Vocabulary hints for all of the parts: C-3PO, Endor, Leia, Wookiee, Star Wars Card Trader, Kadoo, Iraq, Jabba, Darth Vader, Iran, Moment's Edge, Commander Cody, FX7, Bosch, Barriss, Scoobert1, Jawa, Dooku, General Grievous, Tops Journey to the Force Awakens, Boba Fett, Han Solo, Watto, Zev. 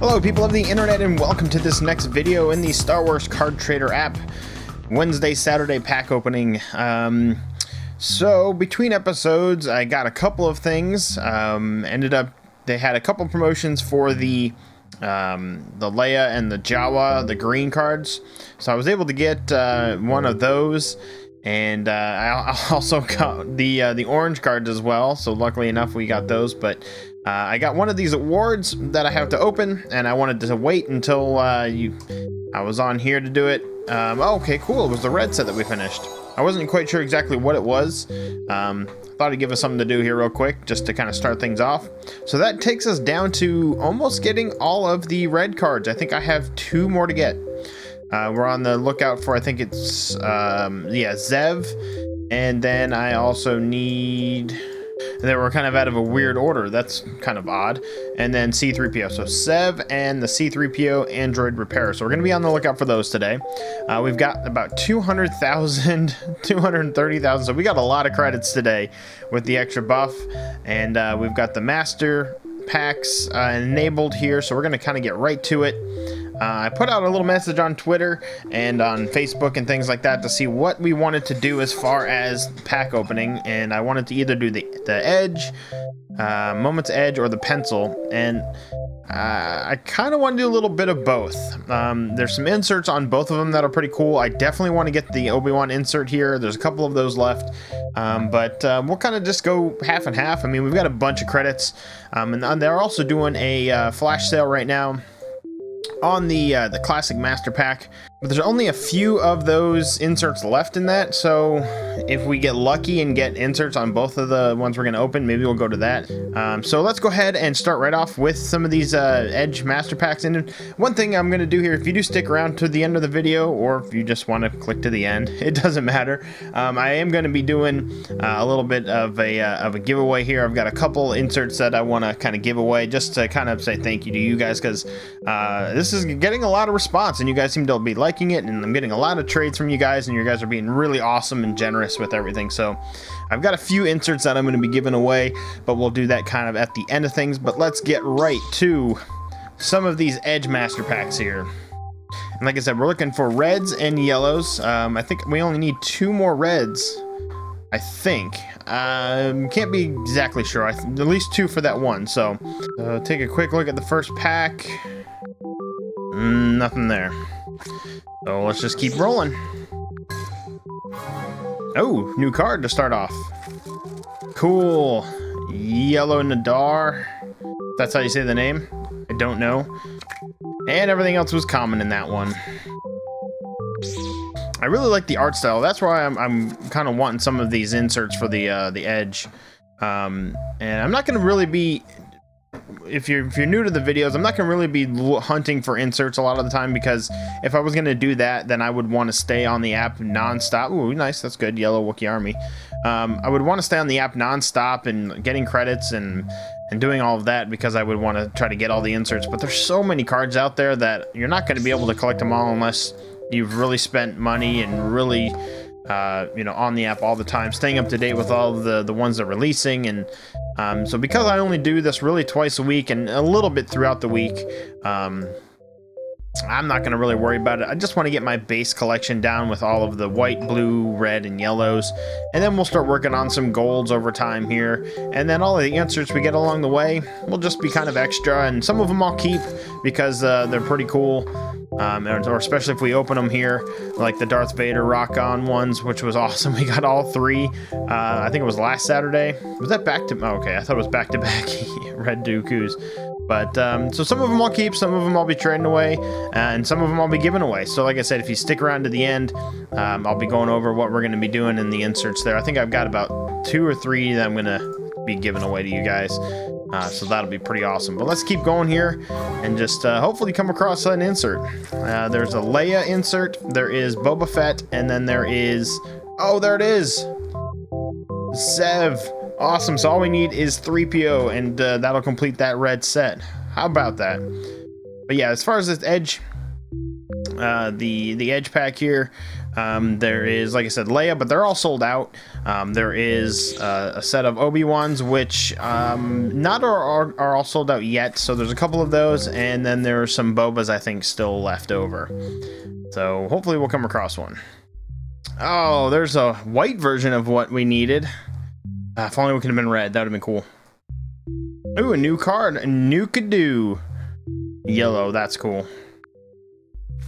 Hello people of the internet, and welcome to this next video in the Star Wars Card Trader app. Wednesday, Saturday pack opening. So between episodes I got a couple of things. They had a couple promotions for the Leia and the Jawa, the green cards. So I was able to get one of those, and I also got the orange cards as well. So luckily enough, we got those. But I got one of these awards that I have to open, and I wanted to wait until I was on here to do it. Okay, cool. It was the red set that we finished. I wasn't quite sure exactly what it was. Thought I'd give us something to do here real quick, just to kind of start things off. So that takes us down to almost getting all of the red cards. I think I have two more to get. We're on the lookout for, I think it's, yeah, Zev. And then I also need, they were kind of out of a weird order. That's kind of odd. And then C-3PO. So Zev and the C-3PO Android Repair. So we're going to be on the lookout for those today. We've got about 200,000, 230,000. So we got a lot of credits today with the extra buff. And we've got the master packs enabled here. So we're going to kind of get right to it. I put out a little message on Twitter and on Facebook and things like that to see what we wanted to do as far as pack opening, and I wanted to either do the Edge, Moment's Edge, or the Pencil, and I kind of want to do a little bit of both. There's some inserts on both of them that are pretty cool. I definitely want to get the Obi-Wan insert here. There's a couple of those left, but we'll kind of just go half and half. I mean, we've got a bunch of credits, and they're also doing a flash sale right now on the classic master pack, but there's only a few of those inserts left in that. So if we get lucky and get inserts on both of the ones we're going to open, maybe we'll go to that. So let's go ahead and start right off with some of these Edge master packs. And one thing I'm going to do here, if you do stick around to the end of the video, or if you just want to click to the end, it doesn't matter. I am going to be doing a little bit of a giveaway here. I've got a couple inserts that I want to kind of give away, just to kind of say thank you to you guys, because this is getting a lot of response, and you guys seem to be liking it, and I'm getting a lot of trades from you guys, and you guys are being really awesome and generous with everything. So I've got a few inserts that I'm going to be giving away, but we'll do that kind of at the end of things. But let's get right to some of these Edge master packs here. And like I said, we're looking for reds and yellows. I think we only need two more reds, I think. Can't be exactly sure. At least two for that one. So take a quick look at the first pack. Nothing there. So let's just keep rolling. Oh, new card to start off. Cool. Yellow Nadar. That's how you say the name. I don't know. And everything else was common in that one. I really like the art style. That's why I'm kind of wanting some of these inserts for the Edge. And I'm not going to really be... If you're new to the videos, I'm not going to really be hunting for inserts a lot of the time, because if I was going to do that, then I would want to stay on the app non-stop. Ooh, nice. That's good. Yellow Wookiee Army. I would want to stay on the app non-stop and getting credits and doing all of that, because I would want to try to get all the inserts. But there's so many cards out there that you're not going to be able to collect them all unless you've really spent money and really... you know, on the app all the time, staying up to date with all the ones they're releasing. And so because I only do this really twice a week and a little bit throughout the week, I'm not going to really worry about it. I just want to get my base collection down with all of the white, blue, red, and yellows, and then we'll start working on some golds over time here, and then all of the inserts we get along the way will just be kind of extra, and some of them I'll keep because they're pretty cool. Or especially if we open them here, like the Darth Vader Rock On ones, which was awesome. We got all three. I think it was last Saturday. Was that back to... Okay, I thought it was back to back Red Dooku's. But, so some of them I'll keep, some of them I'll be trading away, and some of them I'll be giving away. So, like I said, if you stick around to the end, I'll be going over what we're going to be doing in the inserts there. I think I've got about two or three that I'm going to be giving away to you guys. So that'll be pretty awesome. But let's keep going here and just hopefully come across an insert. There's a Leia insert, there is Boba Fett, and then there is... Oh, there it is! Zev! Awesome, so all we need is 3PO, and that'll complete that red set. How about that? But yeah, as far as this Edge, the Edge pack here, There is, like I said, Leia, but they're all sold out. There is a set of Obi-Wans, which are all sold out yet. So there's a couple of those, and then there are some Bobas, I think, still left over. So hopefully we'll come across one. Oh, there's a white version of what we needed. If only we could have been red. That would have been cool. Ooh, a new card. A new Kadoo. Yellow. That's cool.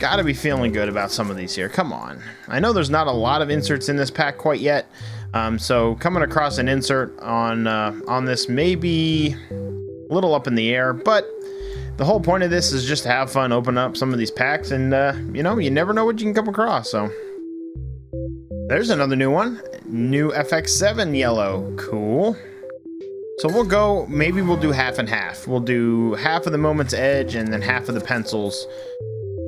Gotta be feeling good about some of these here. Come on. I know there's not a lot of inserts in this pack quite yet. So coming across an insert on this may be a little up in the air. But the whole point of this is just to have fun, open up some of these packs. And, you know, you never know what you can come across. So there's another new one. New FX7 yellow. Cool. So we'll go, maybe we'll do half and half. We'll do half of the Moment's Edge and then half of the pencils.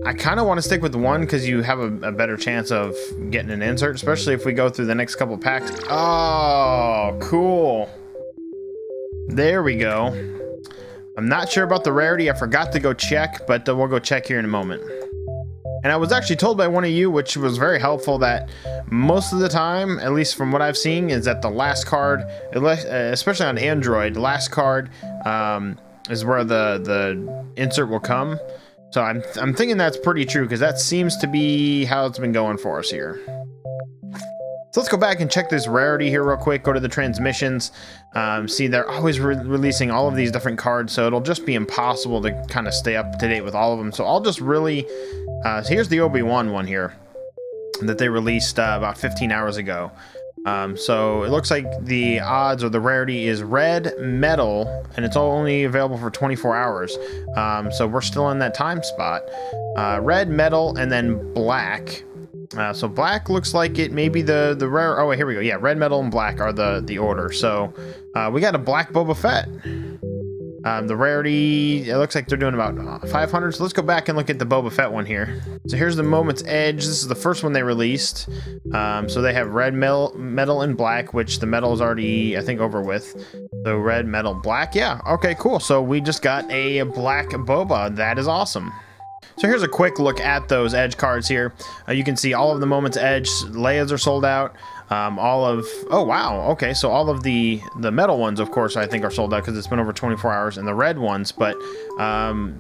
I kind of want to stick with one because you have a better chance of getting an insert, especially if we go through the next couple packs. Oh, cool. There we go. I'm not sure about the rarity. I forgot to go check, but we'll go check here in a moment. And I was actually told by one of you, which was very helpful, that most of the time, at least from what I've seen, is that the last card, especially on Android, the last card is where the insert will come. So I'm thinking that's pretty true, because that seems to be how it's been going for us here. So let's go back and check this rarity here real quick. Go to the transmissions. See, they're always releasing all of these different cards, so it'll just be impossible to kind of stay up to date with all of them. So I'll just really... so here's the Obi-Wan one here that they released about 15 hours ago. So it looks like the odds or the rarity is red metal, and it's only available for 24 hours. So we're still in that time spot. Red metal and then black. So black looks like it may be the rare. Oh, wait, here we go. Yeah, red metal and black are the order. So we got a black Boba Fett. The rarity, it looks like they're doing about 500. So let's go back and look at the Boba Fett one here. So here's the Moment's Edge. This is the first one they released. So they have red metal and black, which the metal is already, I think, over with. So red, metal, black. Yeah, okay, cool. So we just got a black Boba. That is awesome. So here's a quick look at those Edge cards here. You can see all of the Moment's Edge. Leia's are sold out. Oh wow, okay, so all of the metal ones, of course, I think are sold out because it's been over 24 hours, and the red ones, but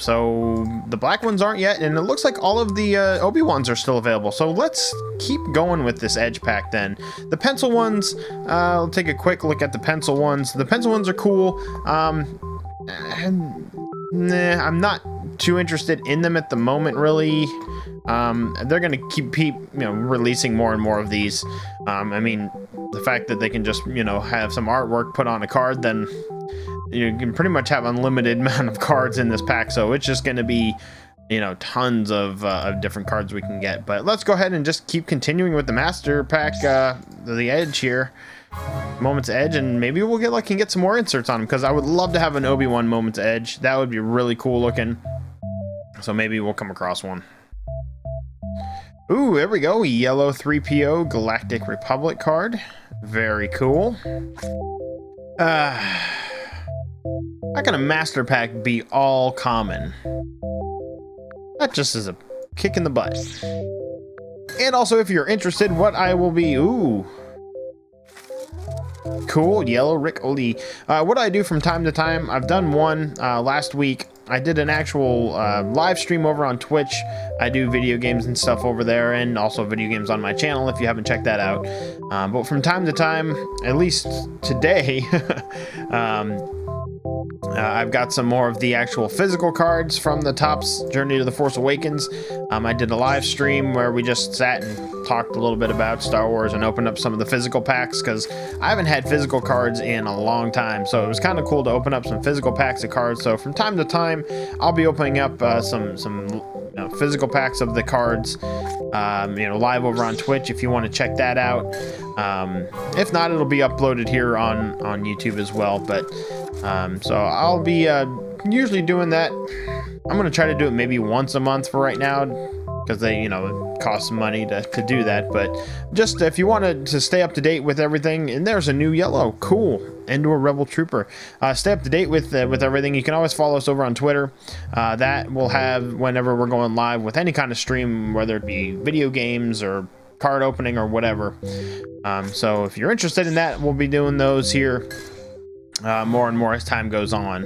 so the black ones aren't yet, and it looks like all of the Obi-Wans are still available. So let's keep going with this Edge pack then. The pencil ones, I'll take a quick look at the pencil ones. The pencil ones are cool. Nah, I'm not too interested in them at the moment, really. They're going to keep you know, releasing more and more of these. I mean, the fact that they can just, you know, have some artwork put on a card, then you can pretty much have unlimited amount of cards in this pack. So it's just going to be, you know, tons of different cards we can get. But let's go ahead and just keep continuing with the master pack, the Edge here, Moment's Edge, and maybe we'll get lucky and get some more inserts on them, because I would love to have an Obi-Wan Moment's Edge. That would be really cool looking. So maybe we'll come across one. Ooh, there we go. Yellow 3PO Galactic Republic card. Very cool. How can a master pack be all common? That just is a kick in the butt. And also, if you're interested, what I will be... Ooh. Cool. Yellow Rick Oli. What I do from time to time, I've done one last week. I did an actual live stream over on Twitch. I do video games and stuff over there, and also video games on my channel if you haven't checked that out. But from time to time, at least today, I've got some more of the actual physical cards from the Tops Journey to the Force Awakens. I did a live stream where we just sat and talked a little bit about Star Wars and opened up some of the physical packs, because I haven't had physical cards in a long time. So it was kind of cool to open up some physical packs of cards. So from time to time, I'll be opening up some you know, physical packs of the cards, you know, live over on Twitch if you want to check that out. If not, it'll be uploaded here on YouTube as well. But so I'll be usually doing that. I'm gonna try to do it maybe once a month for right now, because they, you know, it costs money to do that. But just if you wanted to stay up to date with everything, and there's a new yellow, cool, Endor Rebel Trooper. Stay up to date with everything. You can always follow us over on Twitter. That we'll have whenever we're going live with any kind of stream, whether it be video games or card opening or whatever. So if you're interested in that, we'll be doing those here more and more as time goes on.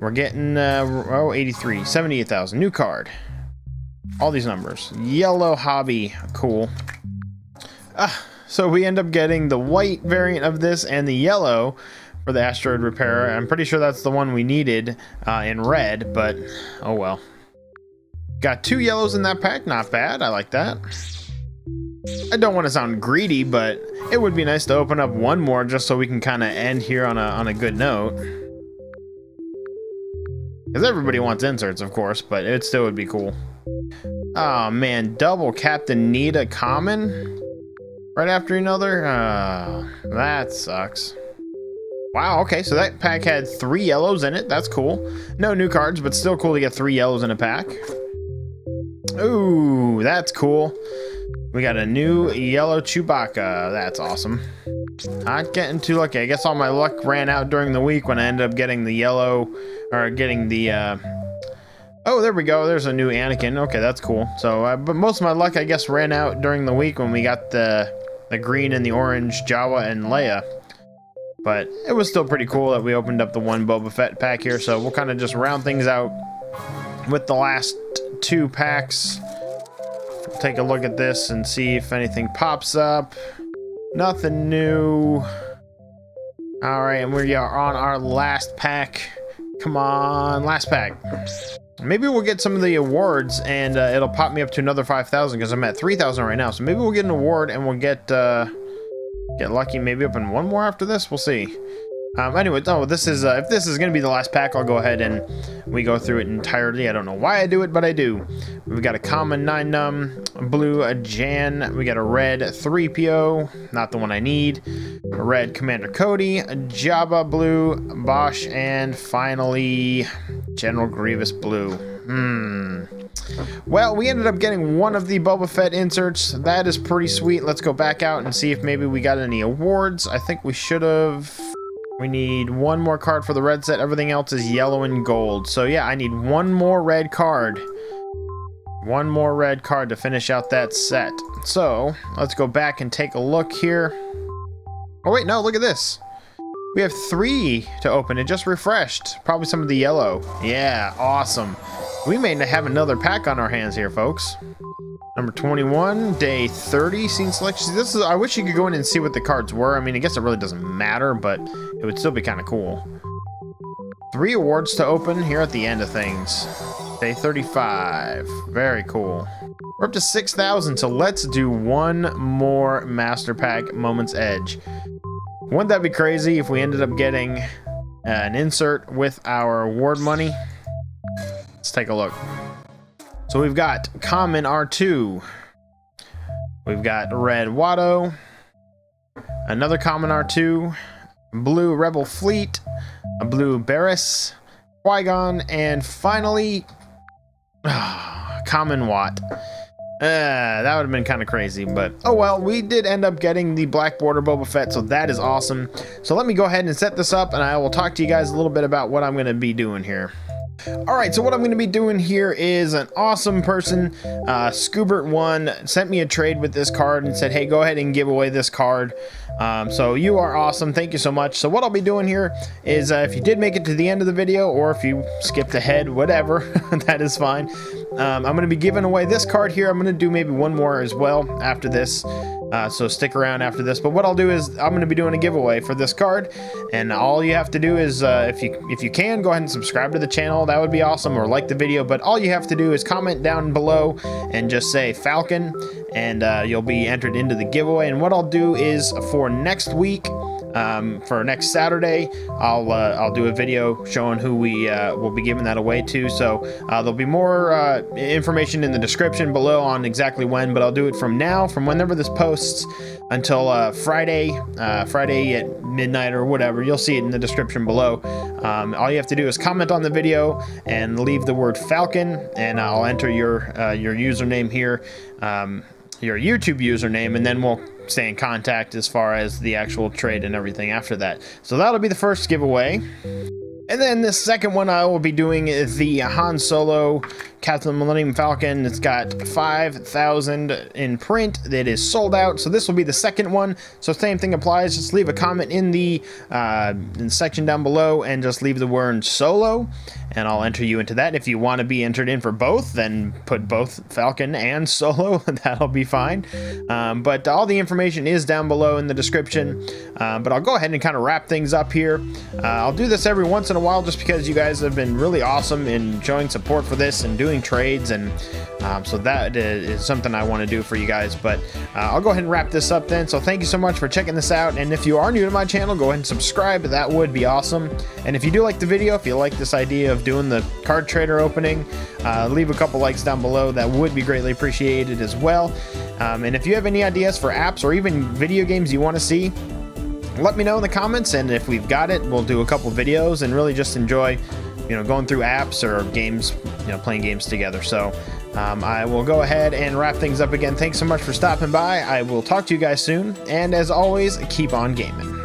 We're getting 83, 78,000, new card. All these numbers. Yellow hobby, cool. So we end up getting the white variant of this and the yellow for the asteroid repairer. I'm pretty sure that's the one we needed in red, but oh well. Got two yellows in that pack, not bad. I like that. I don't want to sound greedy, but it would be nice to open up one more just so we can kind of end here on a good note. Because everybody wants inserts, of course, but it still would be cool. Oh man, double Captain Nita common right after another. That sucks. Wow, okay, so that pack had three yellows in it. That's cool. No new cards, but still cool to get three yellows in a pack. Ooh, that's cool. We got a new yellow Chewbacca. That's awesome. Not getting too lucky. I guess all my luck ran out during the week when I ended up getting the yellow, or getting the oh, there we go. There's a new Anakin. Okay, that's cool. So, but most of my luck, I guess, ran out during the week when we got the green and the orange Jawa and Leia. But it was still pretty cool that we opened up the one Boba Fett pack here. So we'll kind of just round things out with the last two packs. We'll take a look at this and see if anything pops up. Nothing new. All right, and we are on our last pack. Come on, last pack. Maybe we'll get some of the awards and it'll pop me up to another 5,000 because I'm at 3,000 right now. So maybe we'll get an award and we'll get lucky. Maybe open one more after this. We'll see. Anyway, oh, this is if this is going to be the last pack, I'll go ahead and we go through it entirely. I don't know why I do it, but I do. We've got a common 9-num, a blue, a Jan. We got a red 3PO, not the one I need. A red Commander Cody, a Jabba blue, Bosch, and finally General Grievous blue. Well, we ended up getting one of the Boba Fett inserts. That is pretty sweet. Let's go back out and see if maybe we got any awards. I think we should have. We need one more card for the red set. Everything else is yellow and gold. So yeah, I need one more red card. One more red card to finish out that set. So let's go back and take a look here. Oh wait, no, look at this. We have three to open. It just refreshed. Probably some of the yellow. Yeah, awesome. We may have another pack on our hands here, folks. Number 21, day 30, scene selection. This is, I wish you could go in and see what the cards were. I mean, I guess it really doesn't matter, but it would still be kind of cool. Three awards to open here at the end of things. Day 35, very cool. We're up to 6,000, so let's do one more Master Pack, Moment's Edge. Wouldn't that be crazy if we ended up getting an insert with our award money? Let's take a look. So we've got common R2, we've got red Watto, another common R2, blue Rebel Fleet, a blue Barriss, Qui-Gon, and finally common Watt. That would have been kind of crazy, but oh well, we did end up getting the black border Boba Fett, so that is awesome. So let me go ahead and set this up and I will talk to you guys a little bit about what I'm going to be doing here. Alright, so what I'm going to be doing here is an awesome person, Scoobert1, sent me a trade with this card and said, hey, go ahead and give away this card. So you are awesome. Thank you so much. So what I'll be doing here is if you did make it to the end of the video or if you skipped ahead, whatever, that is fine. I'm going to be giving away this card here. I'm going to do maybe one more as well after this. So stick around after this, but what I'll do is I'm going to be doing a giveaway for this card, and all you have to do is if you can, go ahead and subscribe to the channel. That would be awesome, or like the video, but all you have to do is comment down below and just say Falcon, and you'll be entered into the giveaway. And what I'll do is for next week, for next Saturday, I'll do a video showing who we will be giving that away to. So there'll be more information in the description below on exactly when, but I'll do it from now, from whenever this posts until Friday at midnight or whatever. You'll see it in the description below. All you have to do is comment on the video and leave the word Falcon, and I'll enter your username here, your YouTube username, and then we'll stay in contact as far as the actual trade and everything after that. So that'll be the first giveaway. And then the second one I will be doing is the Han Solo Captain Millennium Falcon. It's got 5,000 in print. It is sold out. So this will be the second one. So same thing applies. Just leave a comment in the section down below and just leave the word Solo, and I'll enter you into that. If you want to be entered in for both, then put both Falcon and Solo. That'll be fine. But all the information is down below in the description. But I'll go ahead and kind of wrap things up here. I'll do this every once in a while just because you guys have been really awesome in showing support for this and doing trades, and so that is something I want to do for you guys. But I'll go ahead and wrap this up then. So thank you so much for checking this out, and if you are new to my channel, go ahead and subscribe. That would be awesome. And if you do like the video, if you like this idea of doing the card trader opening, leave a couple likes down below. That would be greatly appreciated as well. And if you have any ideas for apps or even video games you want to see, let me know in the comments, and if we've got it, we'll do a couple videos and really just enjoy, you know, going through apps or games, you know, playing games together. So I will go ahead and wrap things up again. Thanks so much for stopping by. I will talk to you guys soon, and as always, keep on gaming.